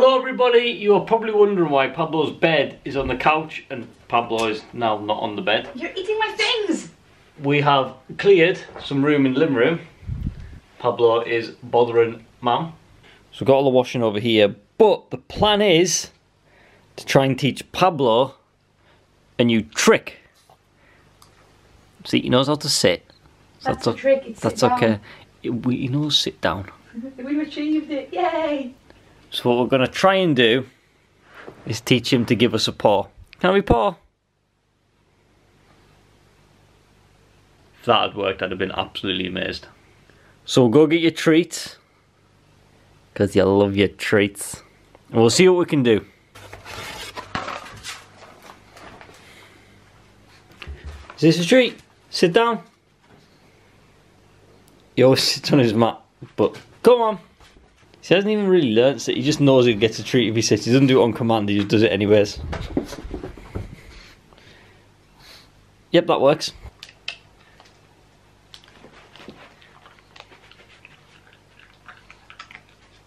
Hello everybody, you are probably wondering why Pablo's bed is on the couch and Pablo is now not on the bed. You're eating my things! We have cleared some room in the living room. Pablo is bothering Mum. So we've got all the washing over here, but the plan is to try and teach Pablo a new trick. See, he knows how to sit. That's a trick, it's sit down. Okay. He knows sit down. We've achieved it, yay! So what we're going to try and do is teach him to give us a paw. Can we paw? If that had worked, I'd have been absolutely amazed. So go get your treats, because you love your treats. And we'll see what we can do. Is this a treat? Sit down. He always sits on his mat, but come on. He hasn't even really learnt it, he just knows he gets a treat if he sits. He doesn't do it on command, he just does it anyways. Yep, that works.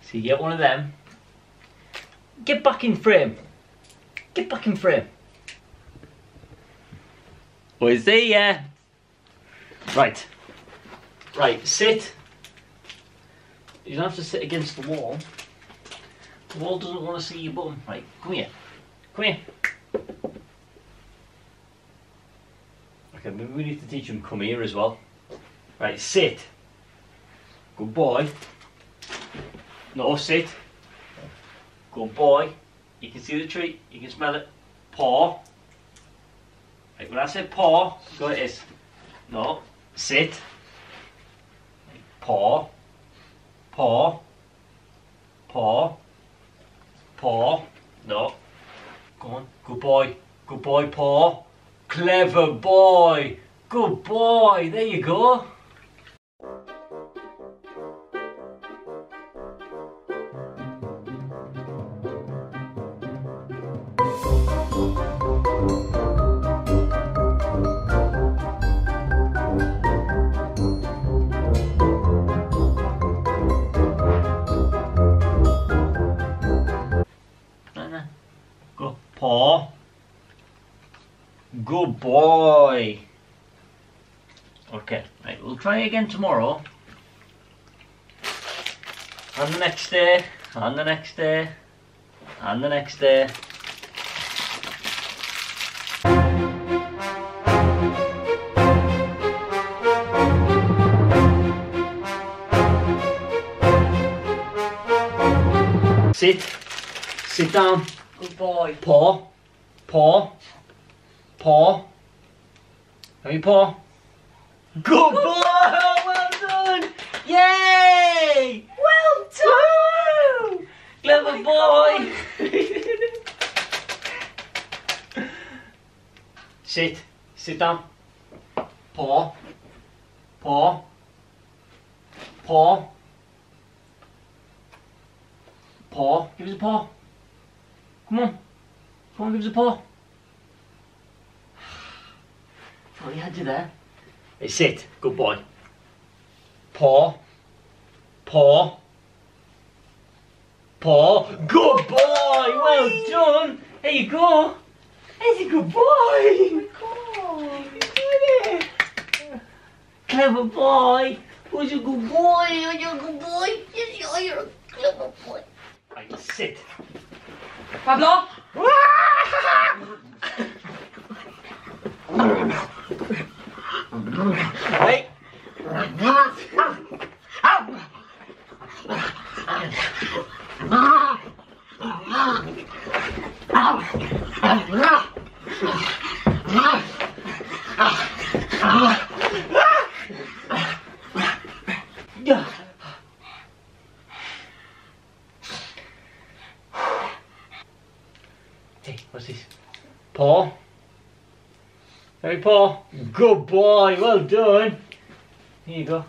So you get one of them. Get back in frame. Get back in frame. We'll see ya. Right. Right, sit. You don't have to sit against the wall. The wall doesn't want to see your bum. Right, come here. Come here. Okay, maybe we need to teach him come here as well. Right, sit. Good boy. No, sit. Good boy. You can see the treat, you can smell it. Paw. Right, when I say paw, go like this. No, sit. Paw. Paw, paw, paw, no, go on, good boy, paw, clever boy, good boy, there you go. Paw. Good boy. Okay, right, we'll try again tomorrow. And the next day, and the next day, and the next day. Sit. Sit down. Good boy. Paw. Paw. Paw. Have your paw. Good boy! Well done! Yay! Well done! Woo! Clever boy! Sit. Sit down. Paw. Paw. Paw. Paw. Give us a paw. Come on. Come on, give us a paw. Thought he had you there. Hey, sit. Good boy. Paw. Paw. Paw. Good boy. Well done. There you go. There's a good boy. Oh my God. You did it. Clever boy. Oh, you're a good boy. Oh, you're a good boy. Oh, you're a clever boy. Right, sit. Pablo! Wait! What's this? Paw. Hey, paw. Good boy. Well done. Here you go.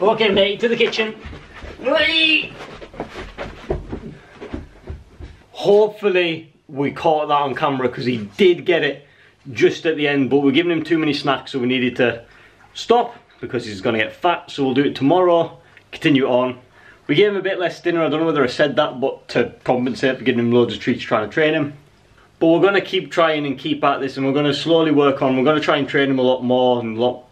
Okay, mate. To the kitchen. Whee! Hopefully, we caught that on camera because he did get it just at the end. But we're giving him too many snacks, so we needed to stop because he's going to get fat. So we'll do it tomorrow. Continue on. We gave him a bit less dinner, I don't know whether I said that, but to compensate for giving him loads of treats trying to train him. But we're going to keep trying and keep at this, and we're going to slowly work on, we're going to try and train him a lot more and a lot,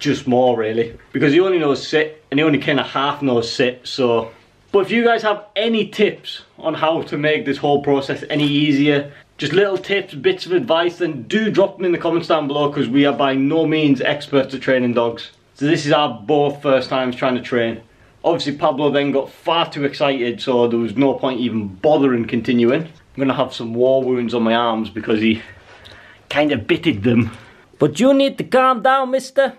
just more really. Because he only knows sit, and he only kind of half knows sit, so. But if you guys have any tips on how to make this whole process any easier, just little tips, bits of advice, then do drop them in the comments down below, because we are by no means experts at training dogs. So this is our both first times trying to train. Obviously Pablo then got far too excited, so there was no point even bothering continuing. I'm going to have some war wounds on my arms because he kind of bitted them. But you need to calm down, mister.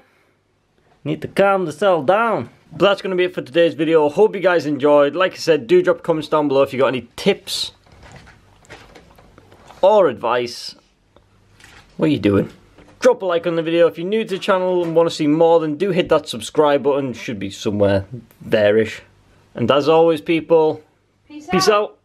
You need to calm the cell down. But that's going to be it for today's video. Hope you guys enjoyed. Like I said, do drop comments down below if you got any tips or advice. What are you doing? Drop a like on the video. If you're new to the channel and want to see more, then do hit that subscribe button. Should be somewhere there-ish. And as always, people, peace out.